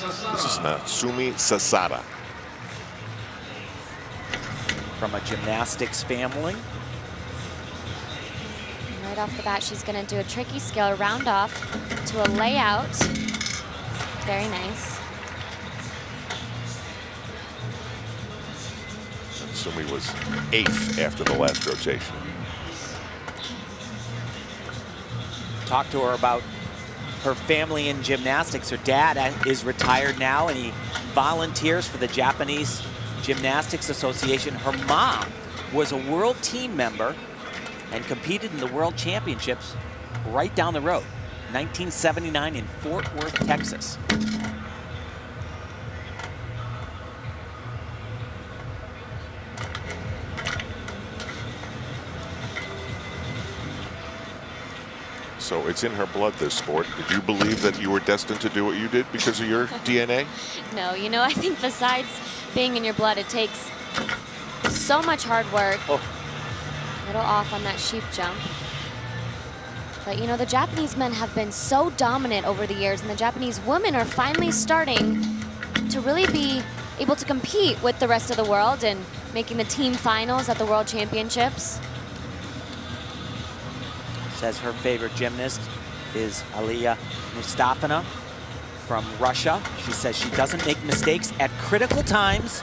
This is Natsumi Sasada. From a gymnastics family. Right off the bat, she's going to do a tricky skill, round off to a layout. Very nice. Natsumi was 8th after the last rotation. Talked to her about her family in gymnastics. Her dad is retired now, and he volunteers for the Japanese Gymnastics Association. Her mom was a world team member and competed in the World Championships right down the road, 1979 in Fort Worth, Texas. So it's in her blood, this sport. Did you believe that you were destined to do what you did because of your DNA? No, you know, I think besides being in your blood, it takes so much hard work. Oh. A little off on that sheep jump. But, you know, the Japanese men have been so dominant over the years, and the Japanese women are finally starting to really be able to compete with the rest of the world and making the team finals at the World Championships. Says her favorite gymnast is Aliya Mustafina from Russia. She says she doesn't make mistakes at critical times.